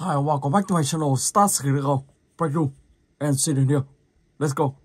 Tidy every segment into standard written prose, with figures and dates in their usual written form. Hi, welcome back to my channel, Stats Hero Breakthrough, and see you here. Let's go.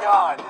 my God.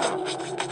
God.